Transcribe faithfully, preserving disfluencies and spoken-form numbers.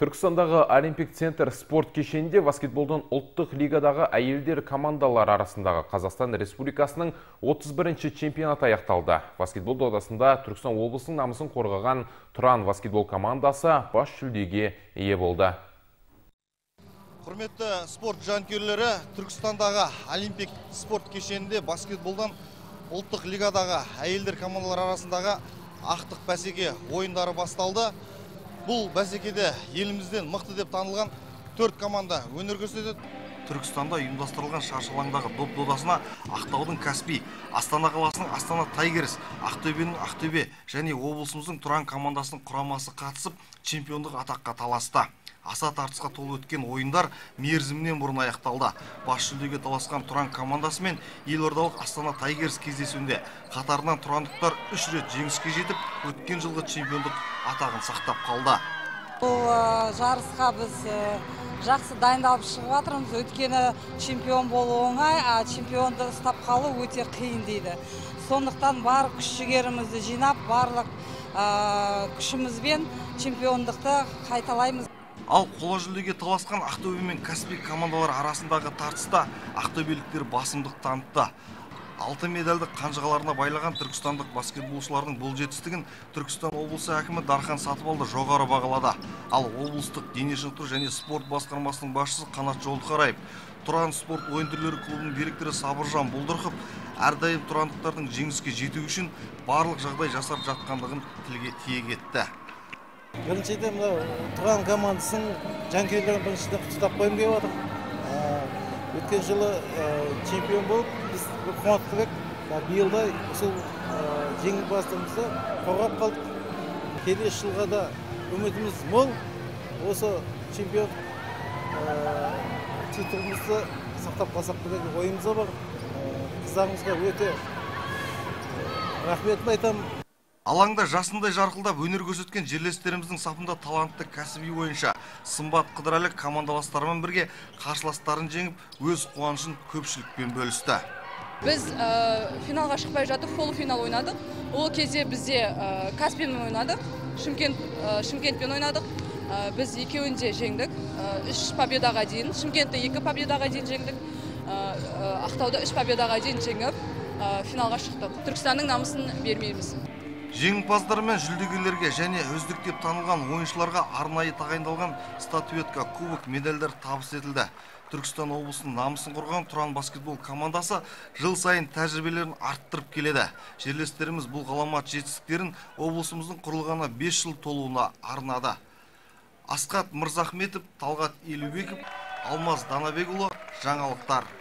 Түркістандагы Олимпик Центр спорт кешенде баскетболдан ұлттық лигадагы әйелдер командалары арасындағы Қазақстан Республикасының отыз бірінші чемпионаты аяқталды. Баскетбол додасында Түркістан облысының намысын қорғаған Туран баскетбол командасы бас жүлдеге ие болды. Құрметті спорт жанкүйерлері, Түркістандағы Олимпик спорт кешенінде баскетболдан ұлттық лигадағы әйелдер командалары арасындағы ақтық бәсеке ойындары басталды. Бұл бәсекеде елімізден мықты деп танылған төрт команда өнер көрсетеді. Түркістанда ұйымдастырылған шаршы алаңдағы доп додасына Ақтаудың Қаспий, Астана қаласының Астана Тайгерс, Ақтөбенің Ақтөбе және облысымыздың Туран командасының құрамасы қатысып, чемпиондық атаққа таласты. Аса тартысқа толы өткен ойындар мерзімінен бұрын аяқталды. Бас жүлдеге таласқан Туран командасы мен елордалық Астана Тайгерс кездесуінде қатарынан тұрандықтар үш рет жеңіске жетіп, өткен жылғы чемпиондық атағын сақтап қалды. Бұл жарысқа біз жақсы дайындалып шығып жатырмыз. Өткені чемпион болу оңай, а чемпионды ұстап қалу өте қиын дейді. Сондықтан бар күш-жігерімізді жинап, барлық күшімізбен чемпиондықты қайталаймыз. Ал қола жүлдеге таласқан Ақтөбе мен Қаспий командалары арасындағы тартыста ақтөбеліктер басымдық танытты. Алты медальді қанжығаларына байлаған түркістандық баскетболшылардың бұл жетістігін Түркістан облысы әкімі Дархан Сатымалды жоғары бағалады. Ал облыстық дене шынықтыру және спорт басқармасының басшысы Канат Жолдықарайып, Туран спорт ойын түрлері клубының директоры Сабыржан Боldырқып әрдайым тұрандықтардың жеңіске жетуі үшін барлық жағдай жасап жатқандығын тілге тиек етті. Біріншіден Туран командасының жанкүйерлерін біріншіден құттықтап қойым келіп отыр. Өткен жылы чемпион болып, біз қуаттылық, биыл да сол жеңімпаздығымызды қорғап қалдық. Келесі жылға да үмітіміз мол, осы чемпион титулымызды сақтап қалсақ деген ойымыз бар. Қыздарымызға өте рахмет айтамын. Алаңда жасындай жарқылдап өнер көрсеткен жерлестеріміздің сапында талантты кәсіби ойыншы Сымбат Қыдыралық командаластарымен бірге қарсыластарын жеңіп, өз қуанышын көпшілікпен бөлісті. Біз финалға шықпай жатып, полуфинал ойнадық. Ол кезде бізде Қаспиймен ойнадық, Шымкентпен ойнадық. Біз екеуінде жеңдік. үш победаға дейін, Шымкентте екі победаға дейін жеңдік. Ақтауда үш победаға дейін жеңіп, финалға шықтық. Түркістанның намысын бермейміз. Жеңімпаздар мен жүлдегерлерге және үздік деп танылған ойыншыларға арнайы тағайындалған статуэтка, кубок, медальдар табыс етілді. Түркістан облысының намысын қорған Туран баскетбол командасы жыл сайын тәжірибелерін арттырып келеді. Жерлестеріміз бұл ғаламат жетістіктерін облысымыздың құрылғаны бес жыл толуына арнады. Асқар Мырзахметов, Талғат Елібеков, Алмас Данабегулов, жаңалықтар.